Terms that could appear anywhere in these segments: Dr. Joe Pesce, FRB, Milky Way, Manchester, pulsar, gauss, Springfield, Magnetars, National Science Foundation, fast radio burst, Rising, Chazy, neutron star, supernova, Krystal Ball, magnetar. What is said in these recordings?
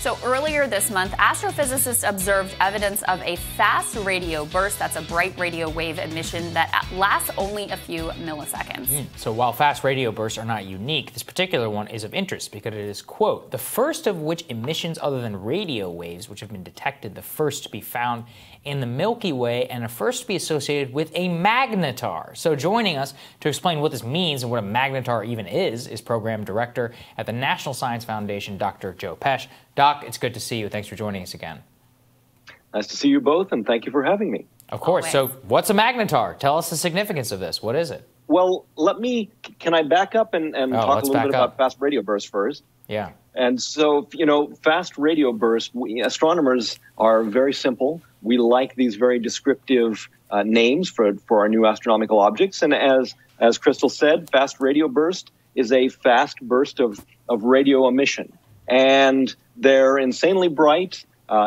So earlier this month, astrophysicists observed evidence of a fast radio burst. That's a bright radio wave emission that lasts only a few milliseconds. So while fast radio bursts are not unique, this particular one is of interest because it is, quote, the first of which emissions other than radio waves which have been detected, the first to be found in the Milky Way and the first to be associated with a magnetar. So joining us to explain what this means and what a magnetar even is Program Director at the National Science Foundation, Dr. Joe Pesce. Doc, it's good to see you. Thanks for joining us again. Nice to see you both, and thank you for having me. Of course. Always. So what's a magnetar? Tell us the significance of this. What is it? Well, can I back up and talk a little bit about fast radio bursts first? Yeah. And so, you know, fast radio bursts, astronomers are very simple. We like these very descriptive names for our new astronomical objects. And as Crystal said, fast radio burst is a fast burst of radio emission. And they're insanely bright.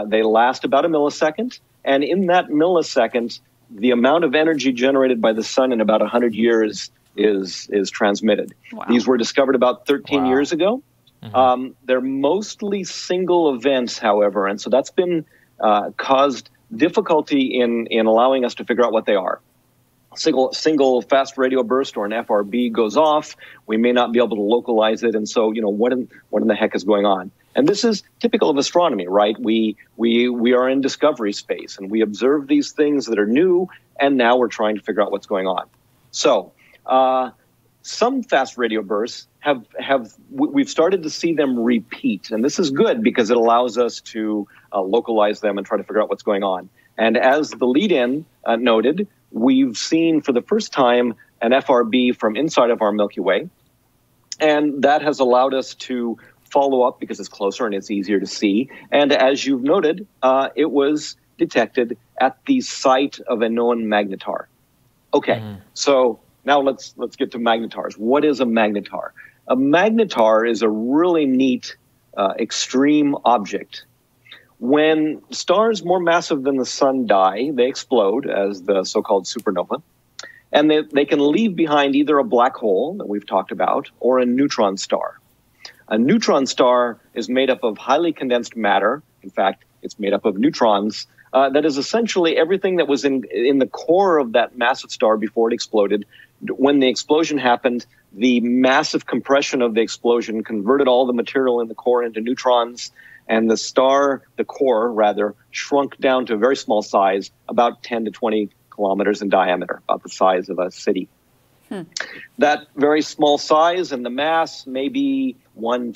They last about a millisecond. And in that millisecond, the amount of energy generated by the sun in about 100 years is transmitted. Wow. These were discovered about 13 years ago. Mm-hmm. They're mostly single events, however, and so that's been caused difficulty in allowing us to figure out what they are. Single fast radio burst or an FRB goes off. We may not be able to localize it, and so what in the heck is going on? And this is typical of astronomy, right? We are in discovery space, and we observe these things that are new, and now we're trying to figure out what's going on. So some fast radio bursts we've started to see them repeat, and this is good because it allows us to localize them and try to figure out what's going on. And as the lead-in noted, we've seen for the first time an FRB from inside of our Milky Way, and that has allowed us to follow up because it's closer and it's easier to see. And as you've noted, it was detected at the site of a known magnetar. Okay, so now let's get to magnetars. What is a magnetar? A magnetar is a really neat, extreme object. When stars more massive than the sun die, they explode as the so-called supernova, and they can leave behind either a black hole that we've talked about or a neutron star. A neutron star is made up of highly condensed matter. In fact, it's made up of neutrons. That is essentially everything that was in the core of that massive star before it exploded. When the explosion happened, the massive compression of the explosion converted all the material in the core into neutrons, and the core shrunk down to a very small size, about 10 to 20 kilometers in diameter, about the size of a city. That very small size and the mass, maybe up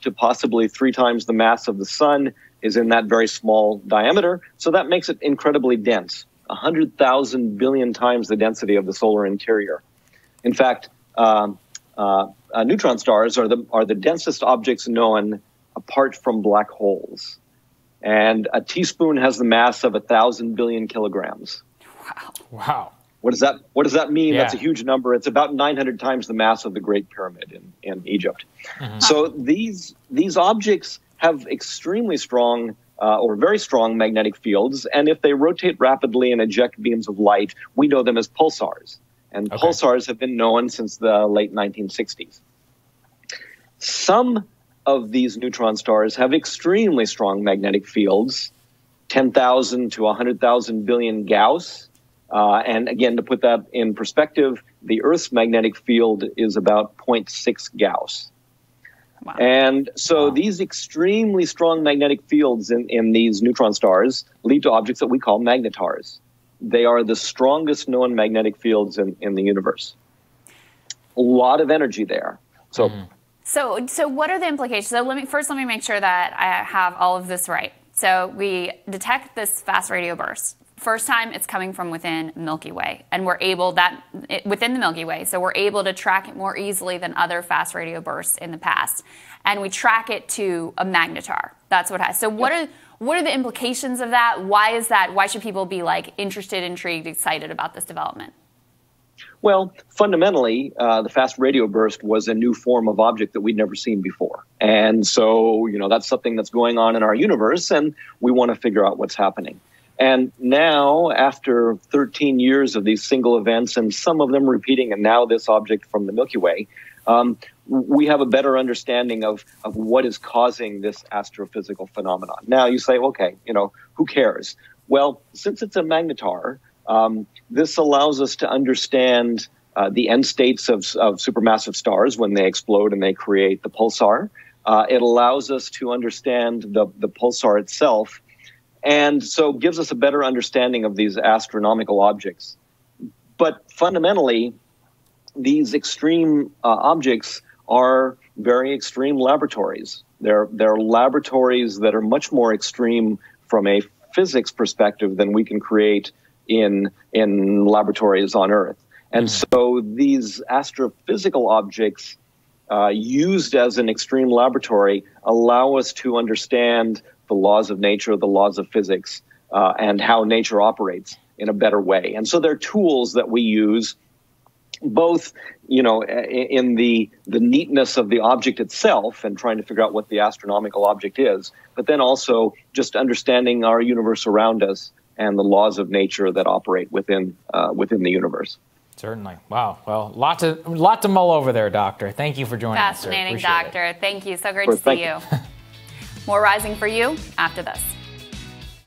to possibly 3 times the mass of the sun, is in that very small diameter. So that makes it incredibly dense, 100,000 billion times the density of the solar interior. In fact, neutron stars are the densest objects known apart from black holes. And a teaspoon has the mass of 1,000 billion kilograms. Wow. What does that mean? Yeah. That's a huge number. It's about 900 times the mass of the Great Pyramid in Egypt. Mm-hmm. So these objects have extremely strong or very strong magnetic fields, and if they rotate rapidly and eject beams of light, we know them as pulsars. And pulsars have been known since the late 1960s. Some of these neutron stars have extremely strong magnetic fields, 10,000 to 100,000 billion Gauss. And again, to put that in perspective, the Earth's magnetic field is about 0.6 Gauss. Wow. And so these extremely strong magnetic fields in these neutron stars lead to objects that we call magnetars. They are the strongest known magnetic fields in the universe. A lot of energy there. So, so what are the implications? So let me make sure that I have all of this right. So we detect this fast radio burst. First time it's coming from within Milky Way, and within the Milky Way, so we're able to track it more easily than other fast radio bursts in the past, and we track it to a magnetar. That's what it has. So what are the implications of that? Why is that? Why should people be interested, intrigued, excited about this development? Well, fundamentally, the fast radio burst was a new form of object that we'd never seen before. And so, that's something that's going on in our universe, and we want to figure out what's happening. And now, after 13 years of these single events, and some of them repeating, and now this object from the Milky Way, we have a better understanding of what is causing this astrophysical phenomenon. Now you say, okay, you know, who cares? Well, since it's a magnetar, this allows us to understand the end states of supermassive stars when they explode and they create the pulsar. It allows us to understand the pulsar itself, and so gives us a better understanding of these astronomical objects. But fundamentally, these extreme objects are very extreme laboratories. They're laboratories that are much more extreme from a physics perspective than we can create in laboratories on Earth. And so these astrophysical objects used as an extreme laboratory allow us to understand the laws of nature, the laws of physics, and how nature operates in a better way. And so they're tools that we use both, you know, in the neatness of the object itself and trying to figure out what the astronomical object is, but then also just understanding our universe around us and the laws of nature that operate within within the universe. Certainly. Wow. Well, lot to mull over there, Doctor. Thank you for joining us. Fascinating, Doctor. Thank you. So great to see you. More Rising for you after this.